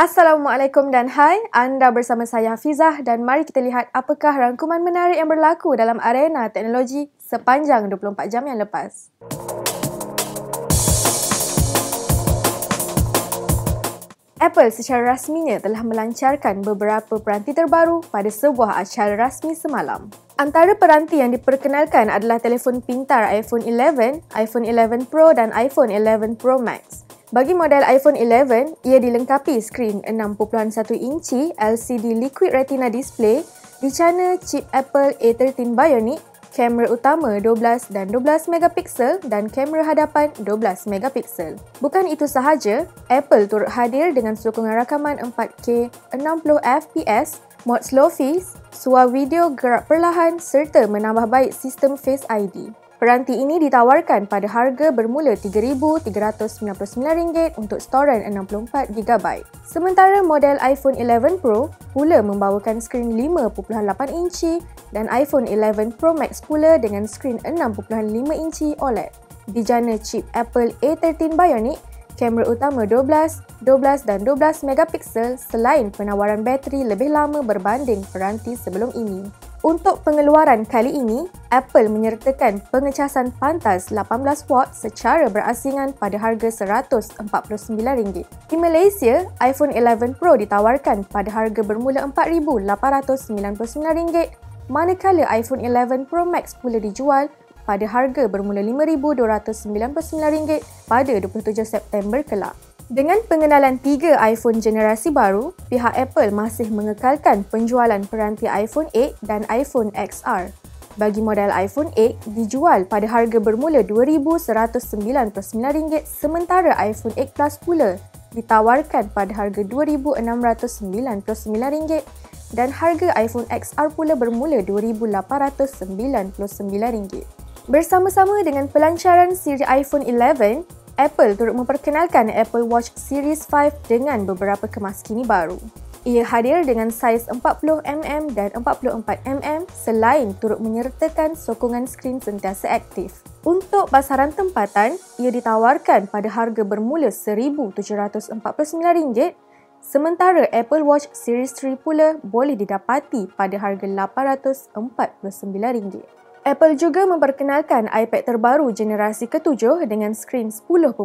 Assalamualaikum dan hai, anda bersama saya Hafizah dan mari kita lihat apakah rangkuman menarik yang berlaku dalam arena teknologi sepanjang 24 jam yang lepas. Apple secara rasminya telah melancarkan beberapa peranti terbaru pada sebuah acara rasmi semalam. Antara peranti yang diperkenalkan adalah telefon pintar iPhone 11, iPhone 11 Pro dan iPhone 11 Pro Max. Bagi model iPhone 11, ia dilengkapi skrin 6.1 inci LCD Liquid Retina Display, dicana chip Apple A13 Bionic, kamera utama 12 dan 12 megapiksel dan kamera hadapan 12 megapiksel. Bukan itu sahaja, Apple turut hadir dengan sokongan rakaman 4K 60fps, mod Slofies, suara video gerak perlahan serta menambah baik sistem Face ID. Peranti ini ditawarkan pada harga bermula RM3,399 untuk storan 64GB. Sementara model iPhone 11 Pro pula membawakan skrin 5.8 inci dan iPhone 11 Pro Max pula dengan skrin 6.5 inci OLED. Dijana chip Apple A13 Bionic, kamera utama 12, 12 dan 12 megapiksel selain penawaran bateri lebih lama berbanding peranti sebelum ini. Untuk pengeluaran kali ini, Apple menyertakan pengecasan pantas 18W secara berasingan pada harga RM149. Di Malaysia, iPhone 11 Pro ditawarkan pada harga bermula RM4,899, manakala iPhone 11 Pro Max pula dijual pada harga bermula RM5,299 pada 27 September kelak. Dengan pengenalan 3 iPhone generasi baru, pihak Apple masih mengekalkan penjualan peranti iPhone 8 dan iPhone XR. Bagi model iPhone 8 dijual pada harga bermula RM2,199, sementara iPhone 8 Plus pula ditawarkan pada harga RM2,699 dan harga iPhone XR pula bermula RM2,899. Bersama-sama dengan pelancaran siri iPhone 11, Apple turut memperkenalkan Apple Watch Series 5 dengan beberapa kemaskini baru. Ia hadir dengan saiz 40mm dan 44mm selain turut menyertakan sokongan skrin sentiasa aktif. Untuk pasaran tempatan, ia ditawarkan pada harga bermula RM1,749, sementara Apple Watch Series 3 pula boleh didapati pada harga RM849. Apple juga memperkenalkan iPad terbaru generasi ke-7 dengan skrin 10.2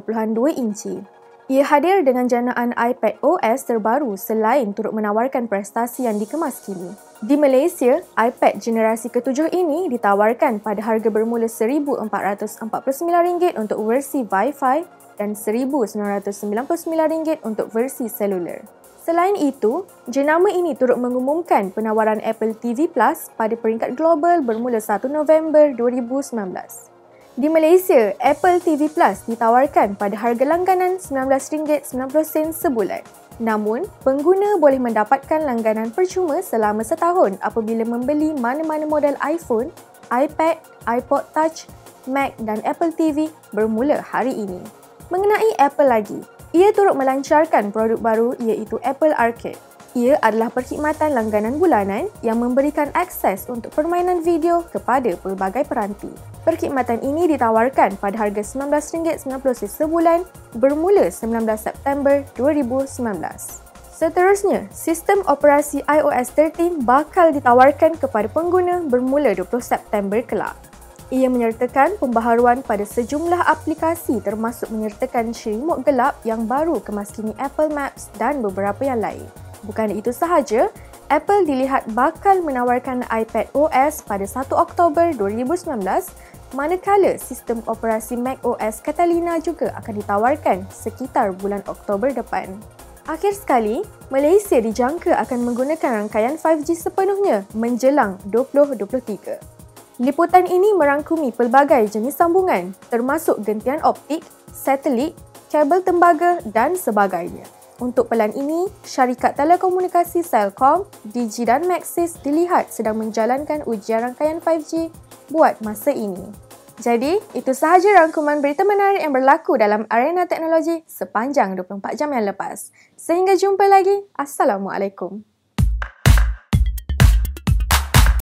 inci. Ia hadir dengan janaan iPadOS terbaru selain turut menawarkan prestasi yang dikemas kini. Di Malaysia, iPad generasi ke-7 ini ditawarkan pada harga bermula RM1,449 untuk versi Wi-Fi dan RM1,999 untuk versi seluler. Selain itu, jenama ini turut mengumumkan penawaran Apple TV Plus pada peringkat global bermula 1 November 2019. Di Malaysia, Apple TV Plus ditawarkan pada harga langganan RM19.90 sebulan. Namun, pengguna boleh mendapatkan langganan percuma selama setahun apabila membeli mana-mana model iPhone, iPad, iPod Touch, Mac dan Apple TV bermula hari ini. Mengenai Apple lagi, ia turut melancarkan produk baru iaitu Apple Arcade. Ia adalah perkhidmatan langganan bulanan yang memberikan akses untuk permainan video kepada pelbagai peranti. Perkhidmatan ini ditawarkan pada harga RM19.90 sebulan bermula 19 September 2019. Seterusnya, sistem operasi iOS 13 bakal ditawarkan kepada pengguna bermula 20 September kelak. Ia menyertakan pembaharuan pada sejumlah aplikasi termasuk menyertakan selimut gelap yang baru kemaskini Apple Maps dan beberapa yang lain. Bukan itu sahaja, Apple dilihat bakal menawarkan iPadOS pada 1 Oktober 2019, manakala sistem operasi macOS Catalina juga akan ditawarkan sekitar bulan Oktober depan. Akhir sekali, Malaysia dijangka akan menggunakan rangkaian 5G sepenuhnya menjelang 2023. Liputan ini merangkumi pelbagai jenis sambungan termasuk gentian optik, satelit, kabel tembaga dan sebagainya. Untuk pelan ini, syarikat telekomunikasi Celcom, Digi dan Maxis dilihat sedang menjalankan ujian rangkaian 5G buat masa ini. Jadi, itu sahaja rangkuman berita menarik yang berlaku dalam arena teknologi sepanjang 24 jam yang lepas. Sehingga jumpa lagi. Assalamualaikum.